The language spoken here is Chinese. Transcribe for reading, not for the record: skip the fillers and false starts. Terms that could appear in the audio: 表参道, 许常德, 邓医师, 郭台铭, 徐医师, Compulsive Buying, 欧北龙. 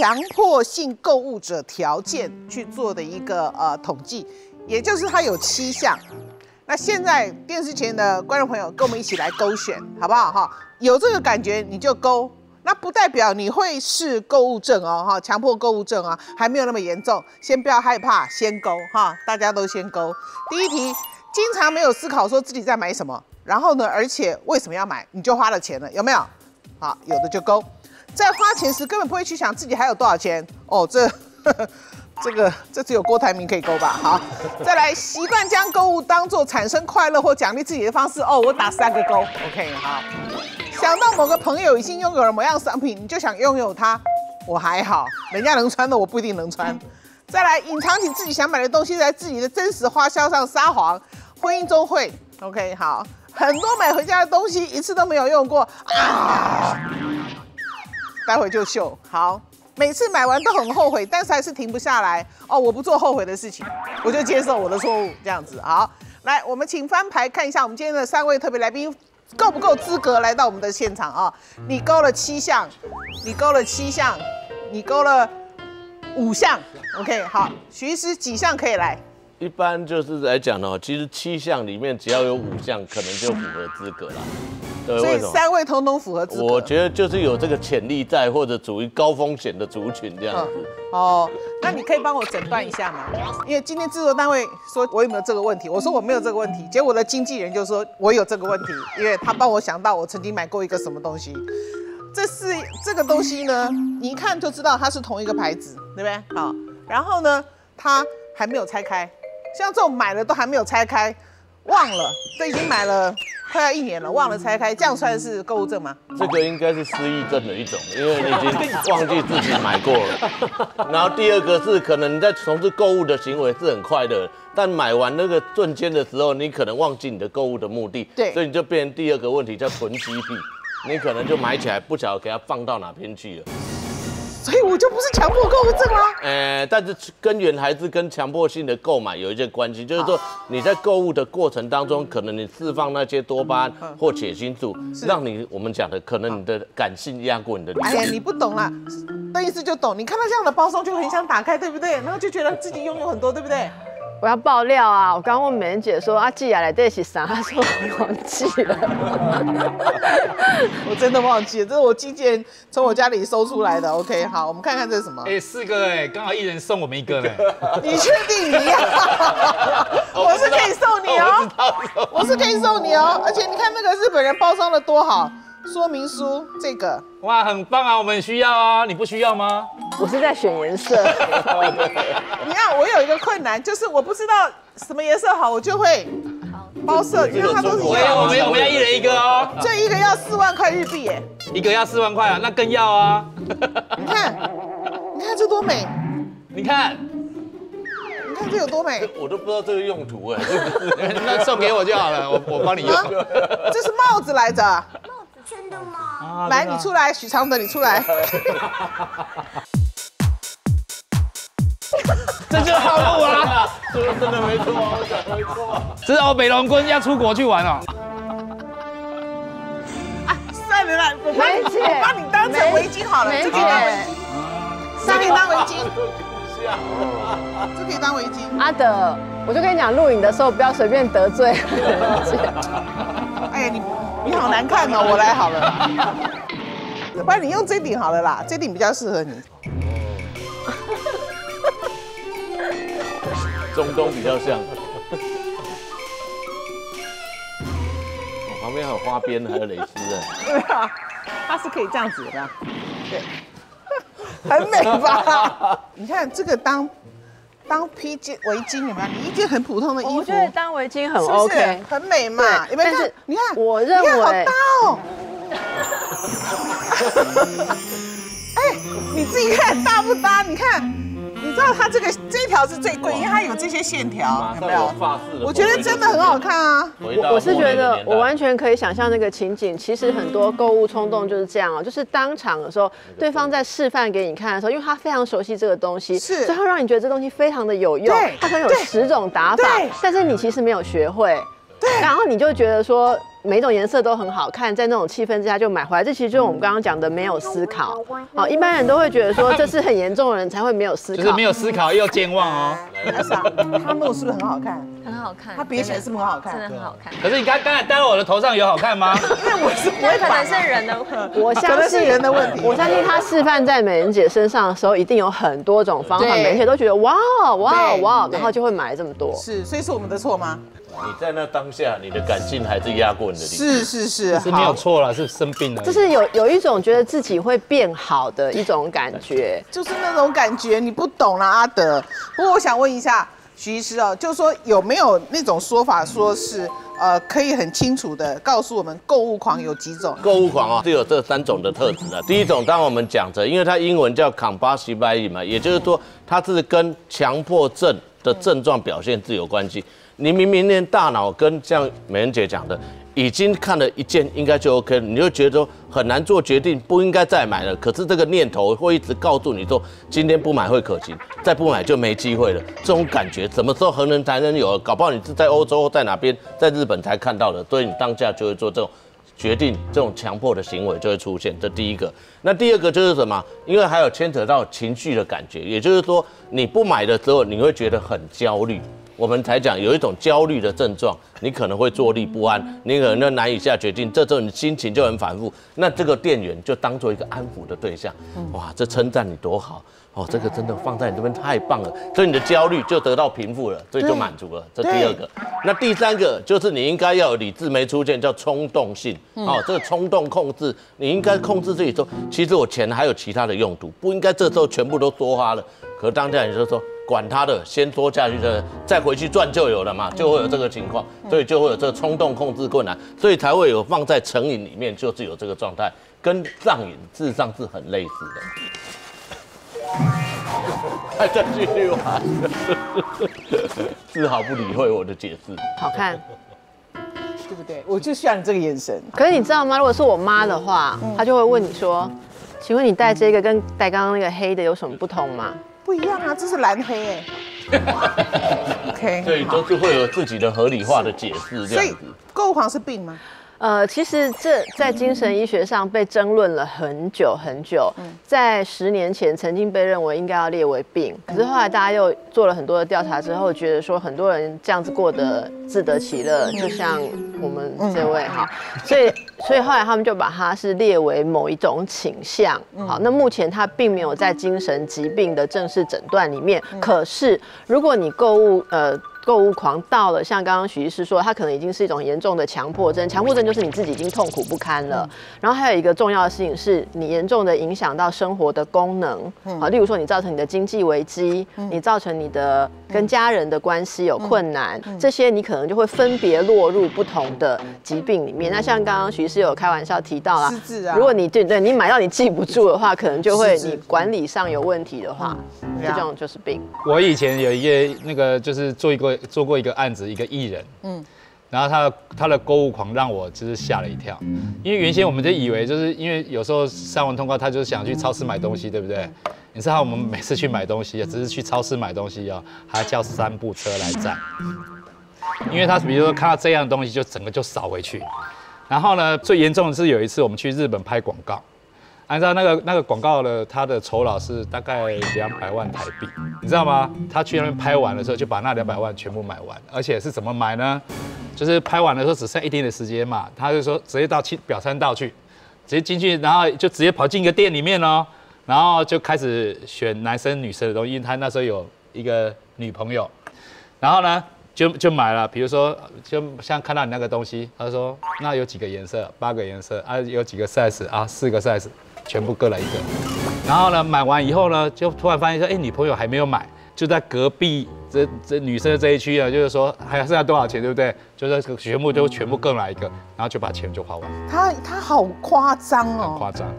强迫性购物者条件去做的一个统计，也就是它有7项。那现在电视前的观众朋友，跟我们一起来勾选，好不好？哈，有这个感觉你就勾。 那不代表你会是购物症哦，哈，强迫购物症啊，还没有那么严重，先不要害怕，先勾哈，大家都先勾。第一题，经常没有思考说自己在买什么，然后呢，而且为什么要买，你就花了钱了，有没有？好，有的就勾。在花钱时根本不会去想自己还有多少钱哦，这只有郭台铭可以勾吧？好，再来，习惯将购物当作产生快乐或奖励自己的方式哦，我打3个勾 ，OK， 好。 想到某个朋友已经拥有了某样商品，你就想拥有它。我还好，人家能穿的我不一定能穿。再来，隐藏起自己想买的东西，在自己的真实花销上撒谎。婚姻中会 ，OK， 好，很多买回家的东西一次都没有用过啊，待会就秀。好，每次买完都很后悔，但是还是停不下来。哦，我不做后悔的事情，我就接受我的错误，这样子。好，来，我们请翻牌看一下我们今天的3位特别来宾。 够不够资格来到我们的现场啊？你勾了7项，你勾了7项，你勾了5项。OK， 好，徐医师几项可以来？一般就是来讲哦，其实7项里面只要有5项，可能就符合资格了。对，所以3位通通符合资格。我觉得就是有这个潜力在，或者属于高风险的族群这样子。哦，那你可以帮我诊断一下吗？因为今天制作单位说我有没有这个问题，我说我没有这个问题，结果我的经纪人就说我有这个问题，因为他帮我想到我曾经买过一个什么东西，这个东西呢，你一看就知道它是同一个牌子，对不对？好，然后呢，它还没有拆开，像这种买了都还没有拆开，忘了，这已经买了。 快要1年了，忘了拆开，这样算是购物症吗？这个应该是失忆症的一种，因为你已经忘记自己买过了。然后第2个是，可能你在从事购物的行为是很快的，但买完那个瞬间的时候，你可能忘记你的购物的目的，对，所以你就变成第2个问题叫囤积癖，你可能就买起来不晓得给它放到哪边去了。所以我就不是强迫购物症啦。但是根源还是跟强迫性的购买有一些关系，就是说你在购物的过程当中，可能你释放那些多巴胺或血清素，让你我们讲的可能你的感性压过你的理性。哎呀，你不懂啦，邓医师就懂。你看到这样的包装就很想打开，对不对？然后就觉得自己拥有很多，对不对？ 我要爆料啊！我刚问美人姐说啊，寄来这是啥？她说我忘记了，我真的忘记了，这是我经纪人从我家里搜出来的。OK， 好，我们看看这是什么？哎、欸，4个哎，刚好1人送我们1个嘞。你确定你要？我是可以送你哦、喔，我是可以送你哦、喔，而且你看那个日本人包装的多好。 说明书这个哇，很棒啊，我们需要啊，你不需要吗？我是在选颜色。你看，我有一个困难，就是我不知道什么颜色好，我就会包色，因为它都是一样。我们要1人1个哦，这1个要4万块日币耶，1个要4万块啊，那更要啊。你看，你看这多美，你看。 这有多美？我都不知道这个用途哎，那送给我就好了，我帮你用。这是帽子来着，帽子真的吗？来，你出来，许常德，你出来。这就是套路啊！这个真的没错，我讲没错。这是欧北龙棍要出国去玩哦。啊，算了啦，我把你当成围巾好了，这可以当围巾，这可以当围巾。 这可以当围巾。阿德，我就跟你讲，录影的时候不要随便得罪。哎呀，你好难看哦，我来好了。不然你用这顶好了啦，这顶比较适合你。中东比较像。我旁边还有花边，还有蕾丝哎。对啊，它是可以这样子的。对。 很美吧？你看这个当披巾围巾有没有？你一件很普通的衣服，我觉得当围巾很 OK， 是不是很美嘛？有没有？但是你看，我认为好大哦。哎，你自己看搭不搭？你看，你知道它这条是最贵，因为它有这些线条，有没有？我觉得真的很好看啊。我是觉得我完全可以想象那个情景。其实很多购物冲动就是这样哦，就是当场的时候，对方在示范给你看的时候，因为他非常熟悉这个东西，是，所以他让你觉得这东西非常的有用。他可能有10种打法，但是你其实没有学会，对，然后你就觉得说。每种颜色都很好看，在那种气氛之下就买回来，这其实就是我们刚刚讲的没有思考。好，一般人都会觉得说这是很严重的人才会没有思考，就是没有思考又健忘哦。他那种是不是很好看？很好看，他别起来是不是很好看？真的很好看。可是你刚才戴在我的头上有好看吗？因为我是不会，可能是人的问题，我相信他示范在美人姐身上的时候，一定有很多种方法，美人姐都觉得哇哇哇，然后就会买这么多。是，所以是我们的错吗？ 你在那当下，你的感性还是压过你的理智。是没有错啦，是生病了。就是有一种觉得自己会变好的一种感觉，就是那种感觉你不懂啦，阿德。不过我想问一下徐医师哦，就是说有没有那种说法，说是可以很清楚的告诉我们购物狂有几种？购物狂哦，就有这三种的特质啊。第一种，当我们讲着，因为它英文叫 Compulsive Buying 嘛，也就是说它是跟强迫症的症状表现是有关系。 你明明大脑跟像美人姐讲的，已经看了一件应该就 OK 了，你就觉得说很难做决定，不应该再买了。可是这个念头会一直告诉你说，今天不买会可行，再不买就没机会了。这种感觉什么时候何人才能有？搞不好你是在欧洲在哪边，在日本才看到的，所以你当下就会做这种决定，这种强迫的行为就会出现。这第一个。那第二个就是什么？因为还有牵扯到情绪的感觉，也就是说你不买的时候，你会觉得很焦虑。 我们才讲有一种焦虑的症状，你可能会坐立不安，你可能难以下决定，这时候你心情就很反复。那这个店员就当做一个安抚的对象，哇，这称赞你多好哦，这个真的放在你这边太棒了，所以你的焦虑就得到平复了，所以就满足了。这第二个，那第三个就是你应该要有理智没出现，叫冲动性哦，这个冲动控制，你应该控制自己说，其实我钱还有其他的用途，不应该这时候全部都多花了。可当下你就说。 管他的，先多下去的，再回去赚就有了嘛，就会有这个情况，所以就会有这个冲动控制困难，所以才会有放在成瘾里面，就是有这个状态，跟上瘾事实上是很类似的。再继续玩，丝毫不理会我的解释。好看，对不对？我就像你这个眼神。可是你知道吗？如果是我妈的话，她就会问你说：“请问你戴这个跟戴刚刚那个黑的有什么不同吗？” 不一样啊，这是蓝黑哎。OK， 所以都是会有自己的合理化的解释这样子。所以购物狂是病吗？其实这在精神医学上被争论了很久很久，在10年前曾经被认为应该要列为病，可是后来大家又做了很多的调查之后，觉得说很多人这样子过得自得其乐，就像我们这位哈，所以后来他们就把它是列为某一种倾向，好，那目前它并没有在精神疾病的正式诊断里面。可是如果你购物狂到了，像刚刚许医师说，他可能已经是一种严重的强迫症。强迫症就是你自己已经痛苦不堪了。然后还有一个重要的事情是，你严重的影响到生活的功能啊，例如说你造成你的经济危机，你造成你的跟家人的关系有困难，这些你可能就会分别落入不同的疾病里面。那像刚刚许医师有开玩笑提到啦，如果你对你买到你记不住的话，可能就会你管理上有问题的话，这种就是病。我以前有一个那个就是做过一个案子，一个艺人，然后他的购物狂让我就是吓了一跳，因为原先我们就以为就是因为有时候上完通告，他就想去超市买东西，对不对？你知道我们每次去买东西，只是去超市买东西哦，还叫3部车来载，因为他比如说看到这样的东西，就整个就扫回去。然后呢，最严重的是有一次我们去日本拍广告。 按照那个广告的，他的酬劳是大概200万台币，你知道吗？他去那边拍完的时候，就把那200万全部买完，而且是怎么买呢？就是拍完的时候只剩一天的时间嘛，他就说直接到表参道去，直接进去，然后就直接跑进一个店里面哦，然后就开始选男生女生的东西，因为他那时候有一个女朋友，然后呢就买了，比如说就像看到你那个东西，他说那有几个颜色，8个颜色啊，有几个 size 啊，4个 size。 全部各来一个，然后呢，买完以后呢，就突然发现说，哎，女朋友还没有买，就在隔壁这女生的这一区啊，就是说还剩下多少钱，对不对？就是全部各来一个，然后就把钱就花完。他好夸张哦，很夸张。